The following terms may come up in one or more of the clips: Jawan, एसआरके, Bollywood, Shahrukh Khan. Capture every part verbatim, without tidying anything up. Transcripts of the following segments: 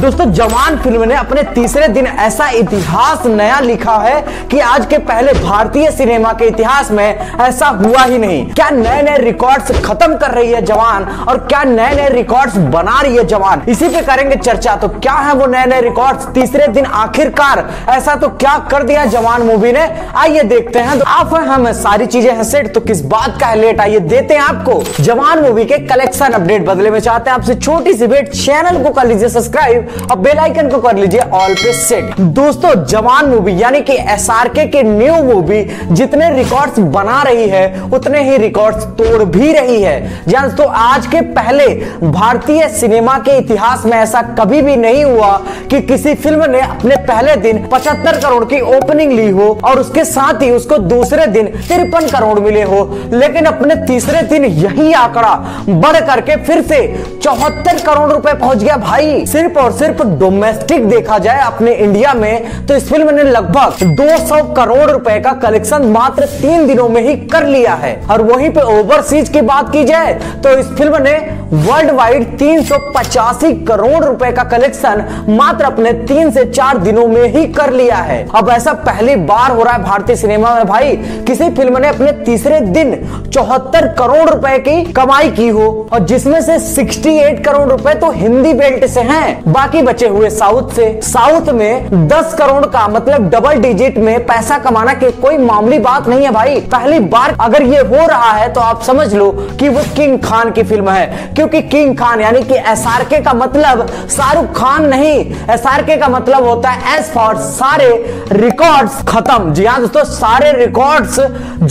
दोस्तों जवान फिल्म ने अपने तीसरे दिन ऐसा इतिहास नया लिखा है कि आज के पहले भारतीय सिनेमा के इतिहास में ऐसा हुआ ही नहीं। क्या नए नए रिकॉर्ड्स खत्म कर रही है जवान और क्या नए नए रिकॉर्ड्स बना रही है जवान, इसी पे करेंगे चर्चा। तो क्या है वो नए नए रिकॉर्ड्स, तीसरे दिन आखिरकार ऐसा तो क्या कर दिया जवान मूवी ने, आइए देखते हैं। तो आप हम सारी चीजें हैं सेट, तो किस बात का है लेट, आइए देते हैं आपको जवान मूवी के कलेक्शन अपडेट। बदले में चाहते हैं आपसे छोटी सी बेट, चैनल को कर लीजिए सब्सक्राइब और बेल आइकन को कर लीजिए ऑल पे सेट। दोस्तों जवान मूवी यानी कि एसआरके के न्यू मूवी जितने रिकॉर्ड्स बना रही है उतने ही रिकॉर्ड्स तोड़ भी रही है। दोस्तों आज के पहले भारतीय सिनेमा के इतिहास में ऐसा कभी भी नहीं हुआ कि किसी फिल्म ने अपने पहले दिन पचहत्तर करोड़ की ओपनिंग ली हो और उसके साथ ही उसको दूसरे दिन तिरपन करोड़ मिले हो, लेकिन अपने तीसरे दिन यही आंकड़ा बढ़ करके फिर से चौहत्तर करोड़ रुपए पहुंच गया भाई। सिर्फ और सिर्फ डोमेस्टिक देखा जाए अपने इंडिया में तो इस फिल्म ने लगभग दो सौ करोड़ रुपए का कलेक्शन मात्र तीन दिनों में ही कर लिया है। और वहीं पे ओवरसीज की बात की जाए तो इस फिल्म ने वर्ल्ड वाइड तीन सौ पचासी करोड़ रुपए का कलेक्शन मात्र अपने तीन से चार दिनों में ही कर लिया है। अब ऐसा पहली बार हो रहा है भारतीय सिनेमा में भाई, किसी फिल्म ने अपने तीसरे दिन चौहत्तर करोड़ रुपए की कमाई की हो और जिसमें से अड़सठ करोड़ रुपए तो हिंदी बेल्ट से हैं, बाकी बचे हुए साउथ से। साउथ में दस करोड़ का मतलब डबल डिजिट में पैसा कमाना की कोई मामूली बात नहीं है भाई। पहली बार अगर ये हो रहा है तो आप समझ लो कि वो किंग खान की फिल्म है, क्योंकि किंग खान यानी कि एसआरके का मतलब शाहरुख खान नहीं, एसआरके का मतलब होता है एस फॉर सारे रिकॉर्ड्स खत्म। जी हाँ दोस्तों, सारे रिकॉर्ड्स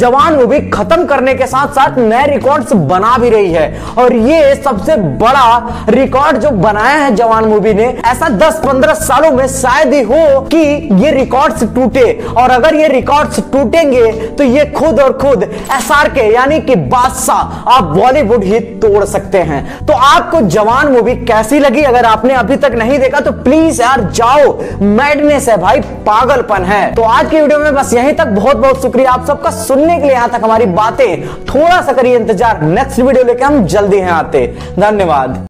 जवान मूवी खत्म करने के साथ साथ नए रिकॉर्ड्स बना भी रही है और ये सबसे बड़ा रिकॉर्ड जो बनाया है जवान मूवी ने, ऐसा दस पंद्रह सालों में शायद ही हो कि ये रिकॉर्ड्स टूटे। और अगर ये रिकॉर्ड्स टूटेंगे तो ये खुद और खुद एसआरके यानी कि बादशाह आप बॉलीवुड ही तोड़ सकते हैं। तो आपको जवान मूवी कैसी लगी? अगर आपने अभी तक नहीं देखा तो प्लीज यार जाओ, मैडनेस है भाई, पागलपन है। तो आज की वीडियो में बस यहीं तक, बहुत बहुत शुक्रिया आप सबका सुनने के लिए। यहां तक हमारी बातें, थोड़ा सा करिए इंतजार, नेक्स्ट वीडियो लेके हम जल्दी हैं आते। धन्यवाद।